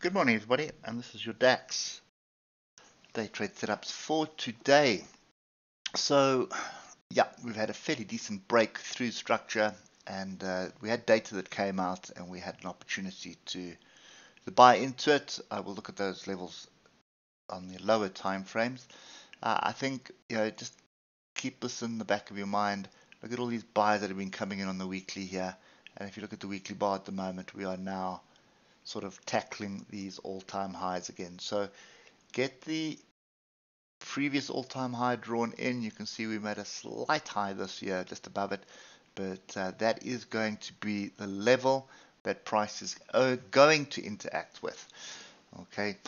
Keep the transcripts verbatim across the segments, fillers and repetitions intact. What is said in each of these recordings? Good morning everybody, and this is your DAX day trade setups for today. So yeah, we've had a fairly decent break through structure, and uh, we had data that came out and we had an opportunity to, to buy into it. I will look at those levels on the lower time frames. Uh, I think, you know, just keep this in the back of your mind. Look at all these buys that have been coming in on the weekly here, and if you look at the weekly bar at the moment, we are now sort of tackling these all-time highs again. So get the previous all-time high drawn in. You can see we made a slight high this year just above it, but uh, that is going to be the level that price is going to interact with. Okay,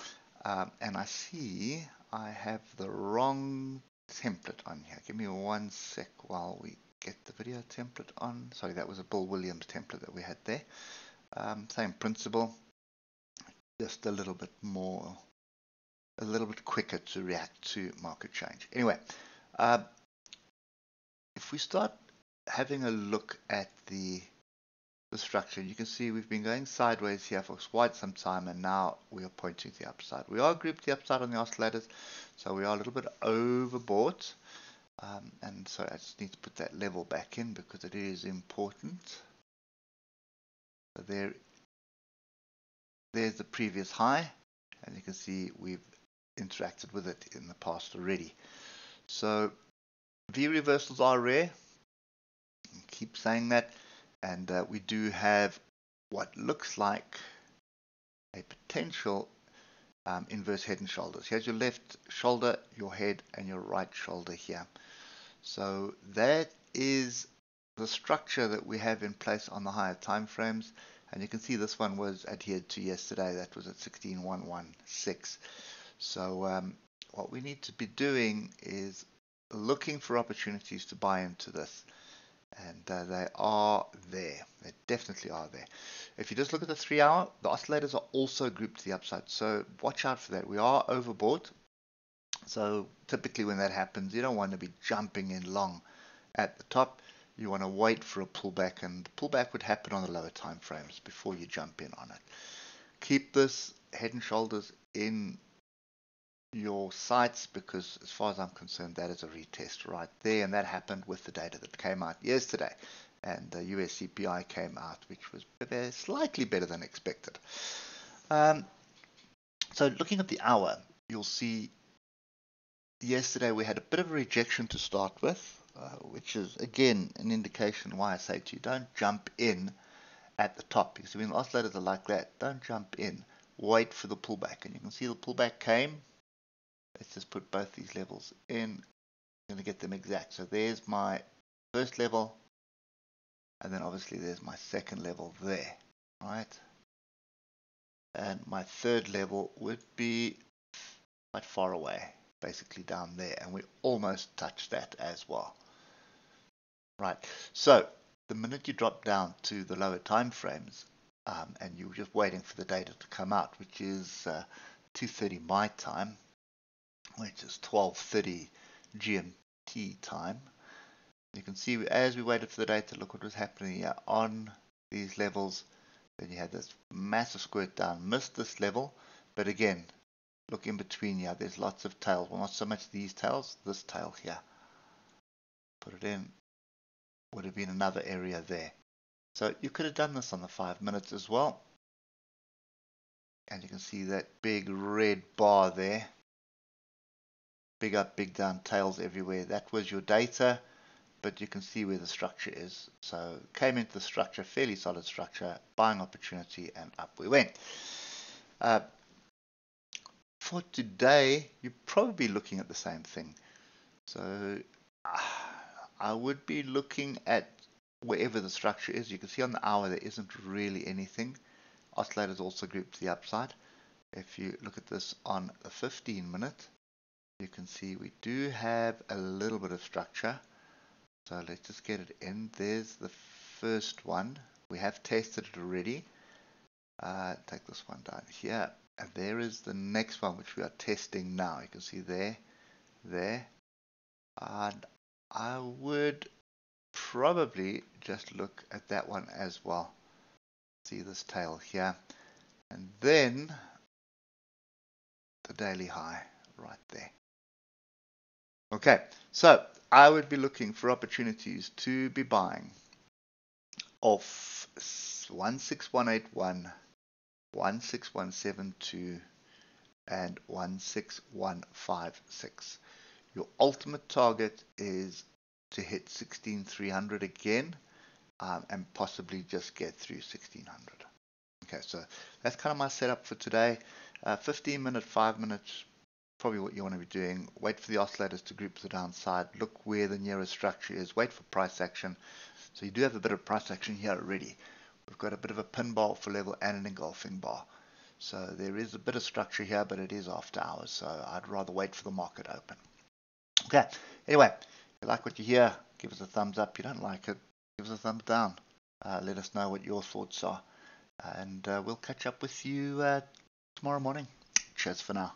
um, and I see I have the wrong template on here. Give me one sec while we get the video template on. Sorry, that was a Bill Williams template that we had there. Um, same principle, just a little bit more, a little bit quicker to react to market change. Anyway, uh, if we start having a look at the, the structure, you can see we've been going sideways here for quite some time, and now we are pointing to the upside. We are grouped the upside on the oscillators, so we are a little bit overbought. Um, and so I just need to put that level back in because it is important. So there, there's the previous high, and you can see we've interacted with it in the past already. So V reversals are rare. I keep saying that, and uh, we do have what looks like a potential um, inverse head and shoulders. Here's your left shoulder, your head, and your right shoulder here. So that is the structure that we have in place on the higher time frames, and you can see this one was adhered to yesterday. That was at sixteen one one six. So um, what we need to be doing is looking for opportunities to buy into this, and uh, they are there. They definitely are there. If you just look at the three hour, the oscillators are also grouped to the upside, so watch out for that. We are overbought, so typically when that happens, you don't want to be jumping in long at the top. You want to wait for a pullback, and the pullback would happen on the lower time frames before you jump in on it. Keep this head and shoulders in your sights, because as far as I'm concerned, that is a retest right there, and that happened with the data that came out yesterday, and the U S C P I came out, which was slightly better than expected. Um, so looking at the hour, you'll see yesterday we had a bit of a rejection to start with, Uh, which is again an indication why I say to you, don't jump in at the top. You see, when the oscillators are like that, don't jump in, wait for the pullback. And you can see the pullback came. Let's just put both these levels in. I'm going to get them exact. So there's my first level, and then obviously there's my second level there, right? And my third level would be quite far away, basically down there, and we almost touched that as well. Right, so the minute you drop down to the lower time frames, um, and you're just waiting for the data to come out, which is uh, two thirty my time, which is twelve thirty G M T time, you can see as we waited for the data, look what was happening here on these levels. Then you had this massive squirt down, missed this level, but again, look in between here, there's lots of tails. Well, not so much these tails, this tail here. Put it in, would have been another area there. So you could have done this on the five minutes as well. And you can see that big red bar there. Big up, big down, tails everywhere. That was your data, but you can see where the structure is. So came into the structure, fairly solid structure, buying opportunity, and up we went. Uh, For today, you're probably looking at the same thing. So uh, I would be looking at wherever the structure is. You can see on the hour, there isn't really anything. Oscillators also grouped to the upside. If you look at this on the fifteen minute, you can see we do have a little bit of structure. So let's just get it in. There's the first one. We have tested it already. Uh, take this one down here. And there is the next one, which we are testing now. You can see there, there. And I would probably just look at that one as well. See this tail here. And then daily high right there. Okay, so I would be looking for opportunities to be buying off one six one eight one, one six one seven two, and one six one five six. Your ultimate target is to hit sixteen three hundred again, um, and possibly just get through sixteen hundred. Okay, so that's kind of my setup for today. Uh, fifteen minute, five minutes, probably what you want to be doing. Wait for the oscillators to group to the downside. Look where the nearest structure is. Wait for price action. So you do have a bit of price action here already. We've got a bit of a pin bar for level and an engulfing bar. So there is a bit of structure here, but it is after hours. So I'd rather wait for the market open. Okay, anyway, if you like what you hear, give us a thumbs up. If you don't like it, give us a thumbs down. Uh, let us know what your thoughts are. And uh, we'll catch up with you uh, tomorrow morning. Cheers for now.